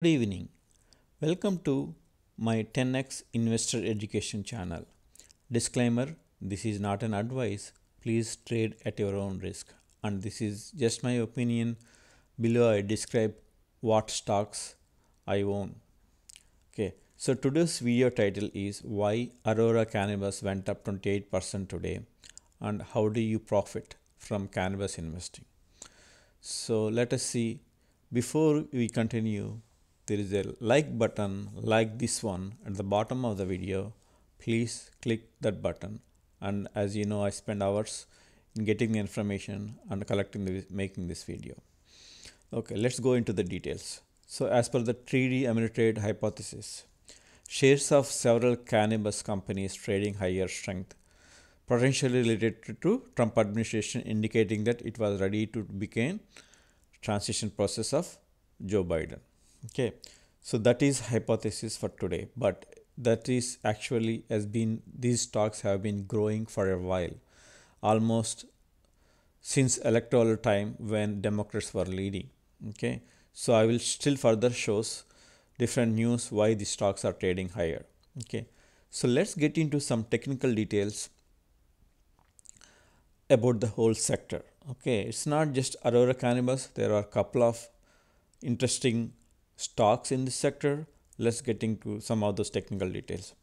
Good evening. Welcome to my 10x investor education channel. Disclaimer, this is not an advice. Please trade at your own risk. And this is just my opinion. Below I describe what stocks I own. Okay. So today's video title is why Aurora Cannabis went up 28% today and how do you profit from cannabis investing. So let us see. Before we continue, there is a like button like this one at the bottom of the video. Please click that button. And as you know, I spend hours in getting the information and making this video. Okay, let's go into the details. So as per the 3D Ameritrade hypothesis, shares of several cannabis companies trading higher strength, potentially related to Trump administration, indicating that it was ready to begin transition process of Joe Biden. Okay, so that is hypothesis for today, but that is actually has been, these stocks have been growing for a while, almost since electoral time when Democrats were leading. Okay, so I will still further shows different news why the stocks are trading higher. Okay, so let's get into some technical details about the whole sector. Okay, it's not just Aurora Cannabis, there are a couple of interesting stocks in this sector. Let's get into some of those technical details.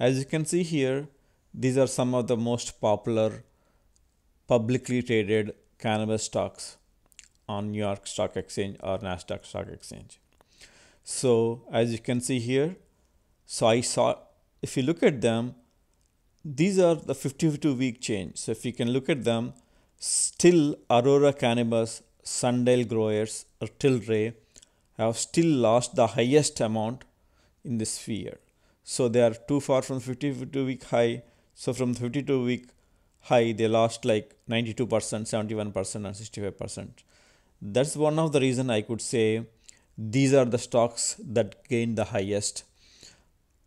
As you can see here, these are some of the most popular publicly traded cannabis stocks on New York Stock Exchange or Nasdaq Stock Exchange. So as you can see here, so if you look at them, these are the 52-week change. So if you can look at them, still Aurora Cannabis, Sundial Growers or Tilray have still lost the highest amount in this year. So they are too far from 52-week high. So from 52-week high, they lost like 92%, 71% and 65%. That's one of the reason I could say these are the stocks that gained the highest,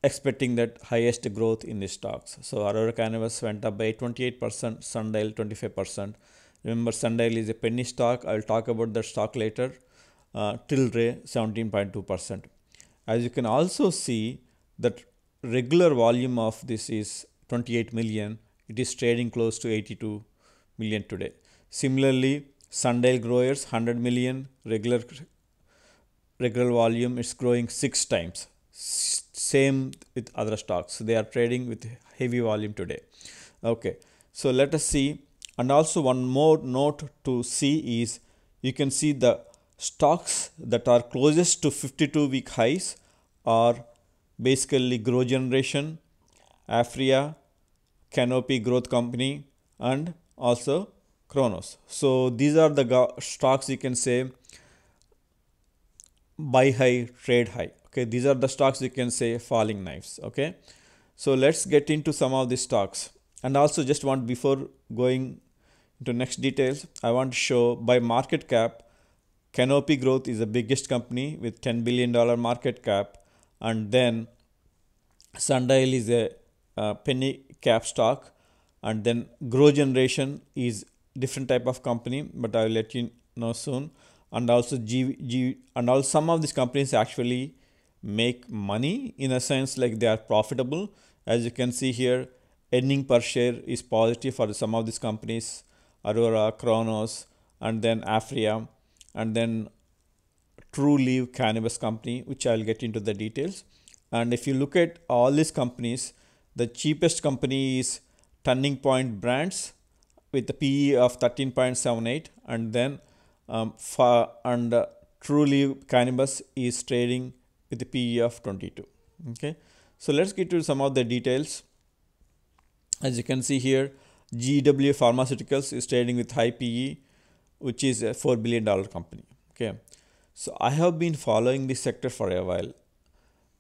expecting that highest growth in these stocks. So Aurora Cannabis went up by 28%, Sundial 25%. Remember, Sundial is a penny stock. I'll talk about that stock later. Tilray 17.2%. As you can also see that regular volume of this is 28 million. It is trading close to 82 million today. Similarly, Sundial Growers 100 million regular volume is growing 6 times. Same with other stocks. They are trading with heavy volume today. Okay, so let us see. And also one more note to see is you can see the stocks that are closest to 52-week highs are basically Grow Generation, Aphria, Canopy Growth Company, and also Cronos. So these are the stocks you can say buy high, trade high. Okay, these are the stocks you can say falling knives. Okay, so let's get into some of these stocks. And also just want, before going into next details, I want to show by market cap, Canopy Growth is the biggest company with $10 billion market cap. And then Sundial is a penny cap stock. And then Grow Generation is different type of company, but I will let you know soon. And also some of these companies actually make money in a sense, like they are profitable. As you can see here, earning per share is positive for some of these companies, Aurora, Cronos, and then Aphria. And then Trulieve Cannabis Company, which I'll get into the details. And if you look at all these companies, the cheapest company is Turning Point Brands with the PE of 13.78. And then Trulieve Cannabis is trading with the PE of 22. Okay, so let's get to some of the details. As you can see here, GW Pharmaceuticals is trading with high PE, which is a $4 billion company. Okay, so I have been following this sector for a while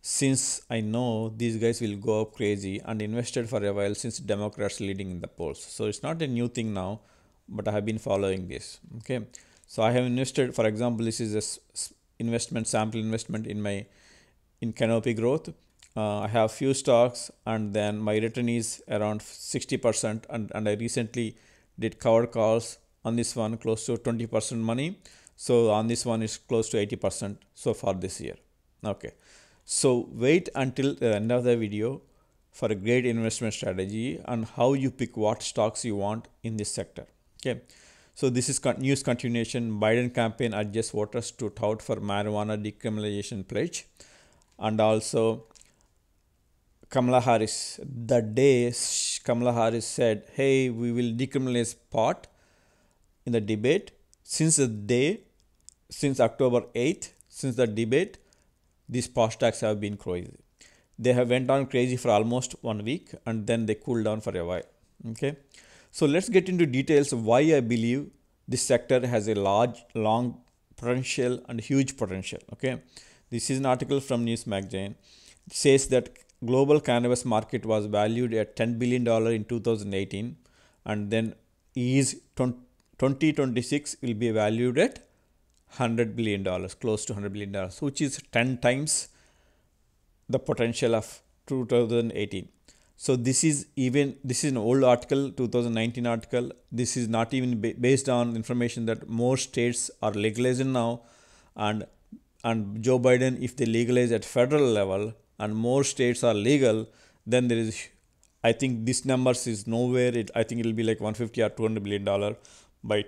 since I know these guys will go up crazy, and invested for a while since Democrats leading in the polls. So it's not a new thing now, but I have been following this. Okay, so I have invested, for example, this is a investment sample investment in Canopy Growth. I have few stocks, and then my return is around 60%, and I recently did cover calls on this one, close to 20% money. So on this one is close to 80% so far this year. Okay, so wait until the end of the video for a great investment strategy on how you pick what stocks you want in this sector. Okay, so this is news continuation. Biden campaign urges voters to tout for marijuana decriminalization pledge, and also Kamala Harris. The day Kamala Harris said, "Hey, we will decriminalize pot," in the debate, since the day, since October 8th, since the debate, these pot stocks have been crazy. They have went on crazy for almost 1 week, and then they cooled down for a while. Okay, so let's get into details of why I believe this sector has a large, long potential and huge potential. Okay, this is an article from News Magazine. It says that global cannabis market was valued at $10 billion in 2018, and then is 2026 will be valued at $100 billion, close to $100 billion, which is 10 times the potential of 2018. So this is an old article, 2019 article. This is not even based on information that more states are legalizing now, and Joe Biden, if they legalize at federal level and more states are legal, then there is, I think this numbers is nowhere. I think it will be like 150 or $200 billion by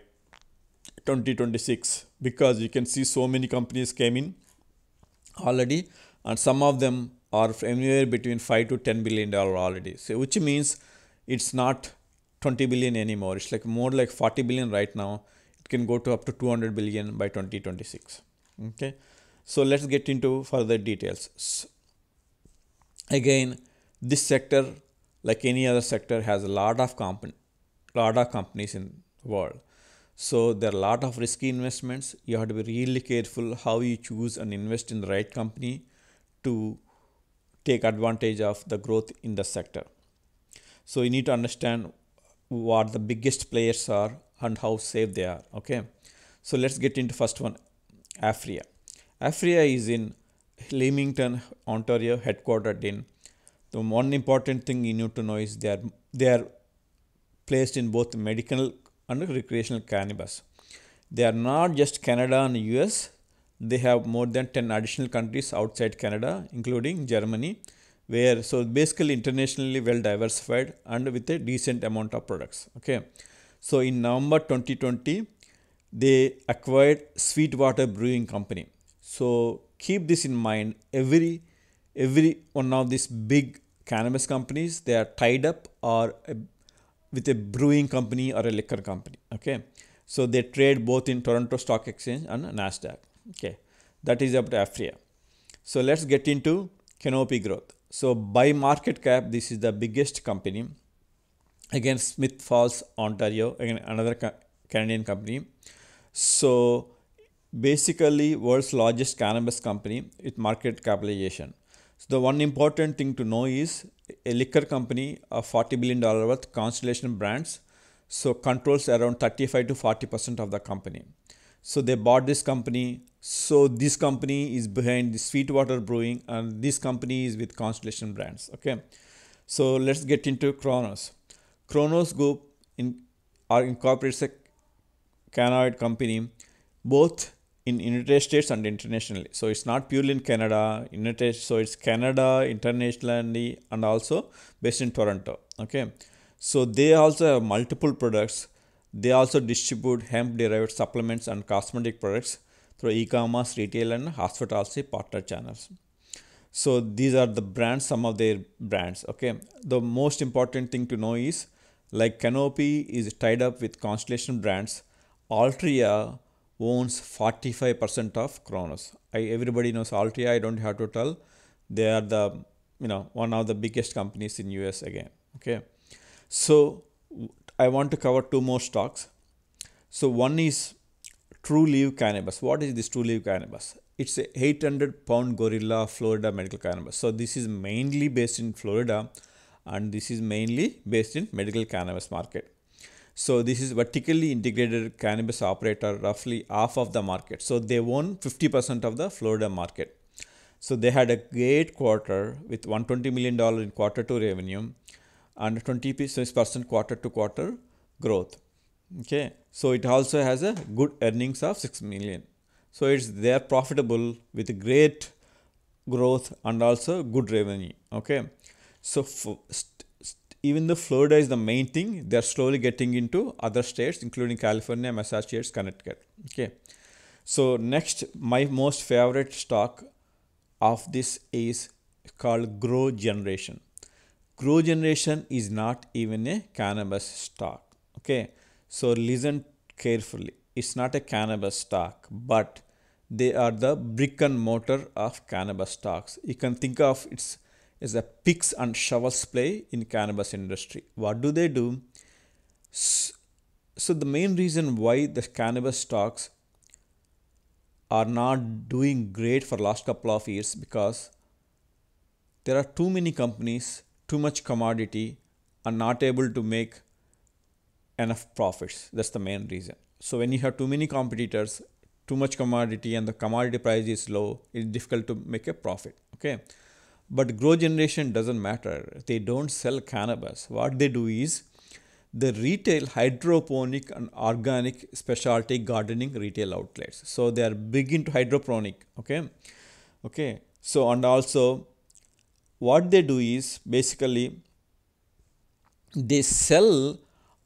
2026, because you can see so many companies came in already, and some of them are anywhere between $5 to $10 billion already. So which means it's not 20 billion anymore. It's like more like 40 billion right now. It can go to up to 200 billion by 2026. Okay, so let's get into further details. So again, this sector, like any other sector, has a lot of companies in the world. So there are a lot of risky investments. You have to be really careful how you choose and invest in the right company to take advantage of the growth in the sector. So you need to understand what the biggest players are and how safe they are. Okay, so let's get into first one, Aphria. Aphria is in Leamington, Ontario, headquartered in. The one important thing you need to know is they are placed in both medical and recreational cannabis. They are not just Canada and US. They have more than 10 additional countries outside Canada, including Germany, where so basically internationally well diversified and with a decent amount of products. Okay, so in November 2020, they acquired Sweetwater Brewing Company. So keep this in mind. Every one of these big cannabis companies, they are tied up or with a brewing company or a liquor company. Okay, so they trade both in Toronto Stock Exchange and Nasdaq. Okay, that is about Aphria. So let's get into Canopy Growth. So by market cap, this is the biggest company. Again, Smiths Falls, Ontario, again another Canadian company. So basically, world's largest cannabis company with market capitalization. So the one important thing to know is a liquor company of $40 billion worth, Constellation Brands, so controls around 35 to 40% of the company. So they bought this company. So this company is behind the Sweetwater Brewing, and this company is with Constellation Brands. Okay, so let's get into Cronos. Cronos Group incorporates a cannabis company both in United States and internationally. So it's not purely in Canada, so it's Canada, internationally, and also based in Toronto. Okay, so they also have multiple products. They also distribute hemp-derived supplements and cosmetic products through e-commerce, retail, and hospitality partner channels. So these are the brands, some of their brands. Okay, the most important thing to know is, like Canopy is tied up with Constellation Brands, Altria owns 45% of Cronos. Everybody knows Altria. I don't have to tell. They are the, one of the biggest companies in US again. Okay, so I want to cover two more stocks. So one is Trulieve Cannabis. What is this Trulieve Cannabis? It's a 800-pound gorilla of Florida medical cannabis. So this is mainly based in Florida, and this is mainly based in medical cannabis market. So this is vertically integrated cannabis operator, roughly half of the market. So they won 50% of the Florida market. So they had a great quarter with $120 million in quarter two revenue and 26% quarter to quarter growth. Okay, so it also has a good earnings of $6 million. So it's, they're profitable with a great growth and also good revenue. Okay, so even the Florida is the main thing. They are slowly getting into other states, including California, Massachusetts, Connecticut. Okay, so next, my most favorite stock of this is called Grow Generation. Grow Generation is not even a cannabis stock. Okay, so listen carefully. It's not a cannabis stock, but they are the brick and mortar of cannabis stocks. You can think of it as a picks and shovels play in cannabis industry. What do they do? So the main reason why the cannabis stocks are not doing great for last couple of years because there are too many companies, too much commodity, and not able to make enough profits. That's the main reason. So when you have too many competitors, too much commodity, and the commodity price is low, it's difficult to make a profit. Okay, but Grow Generation doesn't matter. They don't sell cannabis. What they do is the retail hydroponic and organic specialty gardening retail outlets. So they are big into hydroponic. Okay. So and also what they do is basically they sell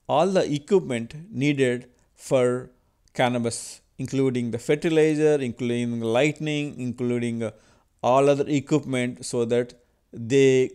all the equipment needed for cannabis, including the fertilizer, including lighting, including all other equipment, so that they,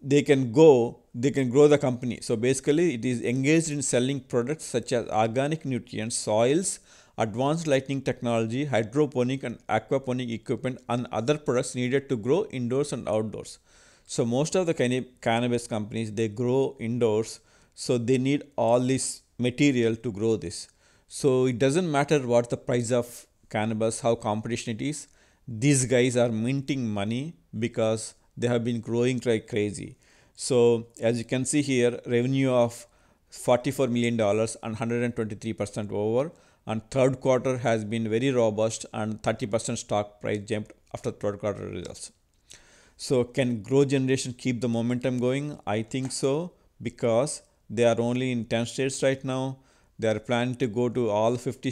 they can grow the company. So basically it is engaged in selling products such as organic nutrients, soils, advanced lighting technology, hydroponic and aquaponic equipment, and other products needed to grow indoors and outdoors. So most of the cannabis companies, they grow indoors. So they need all this material to grow this. So it doesn't matter what the price of cannabis, how competition it is. These guys are minting money because they have been growing like crazy. So as you can see here, revenue of $44 million and 123% over. And third quarter has been very robust, and 30% stock price jumped after third quarter results. So can Grow Generation keep the momentum going? I think so, because they are only in 10 states right now. They are planning to go to all 50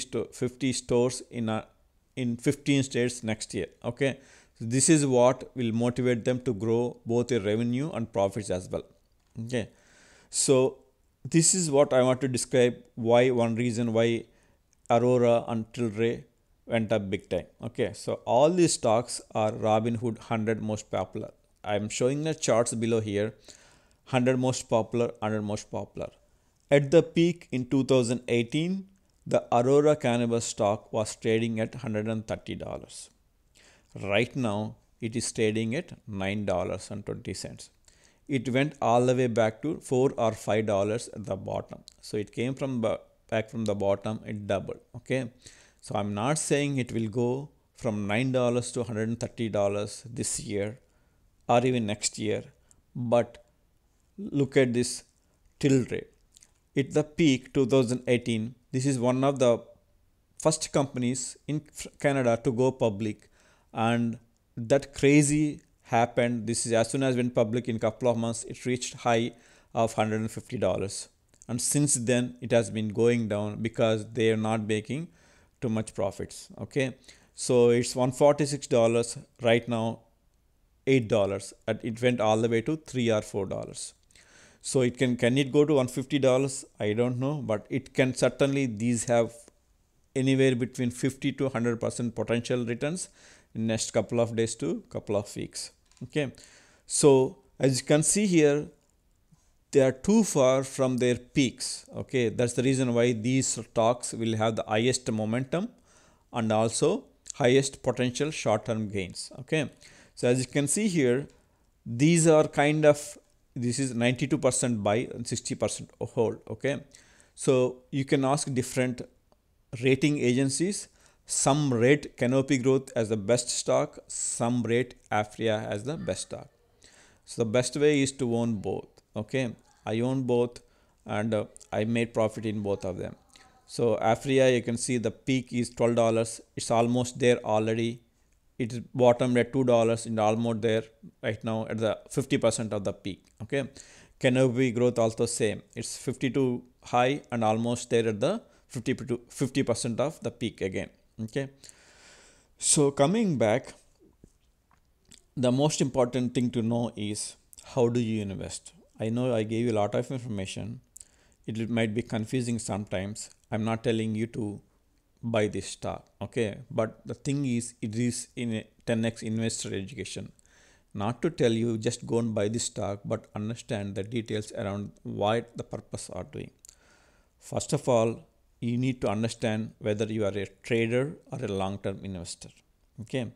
stores in 15 states next year. Okay, so this is what will motivate them to grow both their revenue and profits as well. Okay, so this is what I want to describe, why one reason why Aurora and Tilray went up big time. Okay, so all these stocks are Robinhood 100 most popular. I'm showing the charts below here. 100 most popular, 100 most popular. At the peak in 2018, the Aurora Cannabis stock was trading at $130. Right now, it is trading at $9.20. It went all the way back to $4 or $5 at the bottom. So it came from back from the bottom, it doubled. Okay, so I'm not saying it will go from $9 to $130 this year or even next year, but look at this Tilray. At the peak 2018, this is one of the first companies in Canada to go public, and that crazy happened. This is as soon as went public, in a couple of months it reached high of $150, and since then it has been going down because they are not making too much profits. Okay, so it's $146 right now, $8, and it went all the way to $3 or $4. So it can it go to $150? I don't know, but it can certainly. These have anywhere between 50 to 100% potential returns in next couple of days to couple of weeks. Okay, so as you can see here, they are too far from their peaks. Okay, that's the reason why these stocks will have the highest momentum and also highest potential short-term gains. Okay, so as you can see here, these are kind of. This is 92% buy and 60% hold. Okay, so you can ask different rating agencies. Some rate Canopy Growth as the best stock, some rate Aphria as the best stock. So the best way is to own both. Okay, I own both, and I made profit in both of them. So Aphria, you can see the peak is $12. It's almost there already. It's bottomed at $2 and almost there right now at the 50% of the peak. Okay, Canopy Growth also same. It's 52 high and almost there at the 50% of the peak again. Okay, so coming back, the most important thing to know is how do you invest? I know I gave you a lot of information. It might be confusing sometimes. I'm not telling you to buy this stock, okay? But the thing is, it is in a 10x investor education. Not to tell you just go and buy this stock, but understand the details around what the purpose are doing. First of all, you need to understand whether you are a trader or a long-term investor, okay?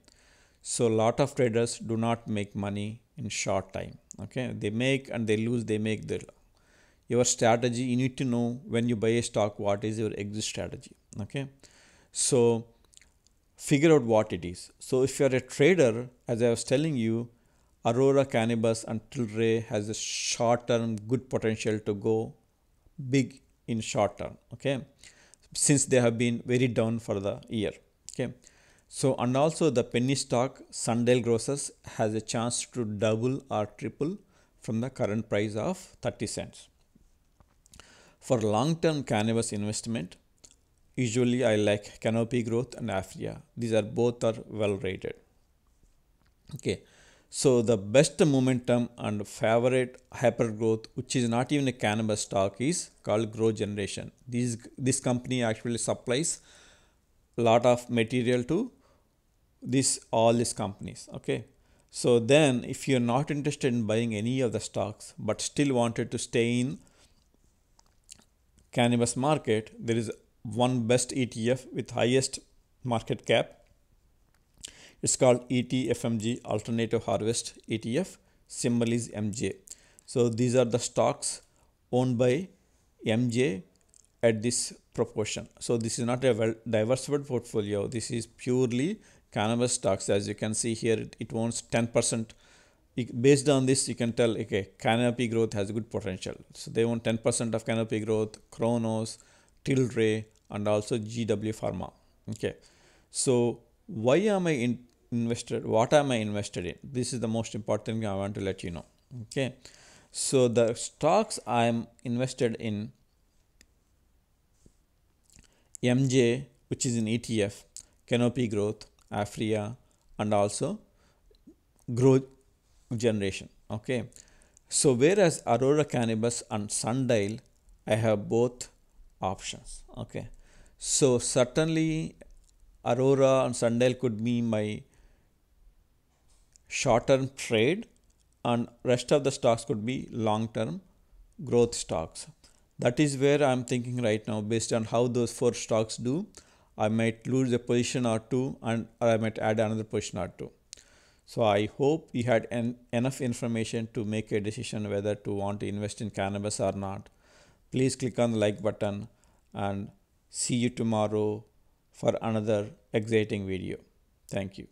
So a lot of traders do not make money in short time, okay? They make and they lose, they make their... Your strategy, you need to know when you buy a stock, what is your exit strategy, okay? So figure out what it is. So if you're a trader, as I was telling you, Aurora Cannabis and Tilray has a short-term good potential to go big in short term, okay? Since they have been very down for the year, okay? So, and also the penny stock, Sundial Growers, has a chance to double or triple from the current price of 30 cents. For long-term cannabis investment, usually I like Canopy Growth and Aphria. These are both are well rated. Okay, so the best momentum and favorite hyper growth, which is not even a cannabis stock, is called Grow Generation. This company actually supplies a lot of material to all these companies. Okay. So then if you're not interested in buying any of the stocks, but still wanted to stay in cannabis market, there is one best ETF with highest market cap. It's called ETFMG Alternative Harvest ETF, symbol is MJ. So these are the stocks owned by MJ at this proportion. So this is not a well diversified portfolio. This is purely cannabis stocks. As you can see here, it owns 10%. Based on this, you can tell, okay, Canopy Growth has good potential. So they own 10% of Canopy Growth, Cronos, Tilray, and also GW Pharma. Okay. So why am I invested? What am I invested in? This is the most important thing I want to let you know. Okay. So the stocks I'm invested in, MJ, which is an ETF, Canopy Growth, Aphria, and also Grow Generation. Okay. So whereas Aurora Cannabis and Sundial, I have both options. Okay. So certainly Aurora and Sundial could be my short-term trade, and rest of the stocks could be long-term growth stocks. That is where I'm thinking right now. Based on how those four stocks do, I might lose a position or two, and or I might add another position or two. So I hope you had enough information to make a decision whether to want to invest in cannabis or not. Please click on the like button and see you tomorrow for another exciting video. Thank you.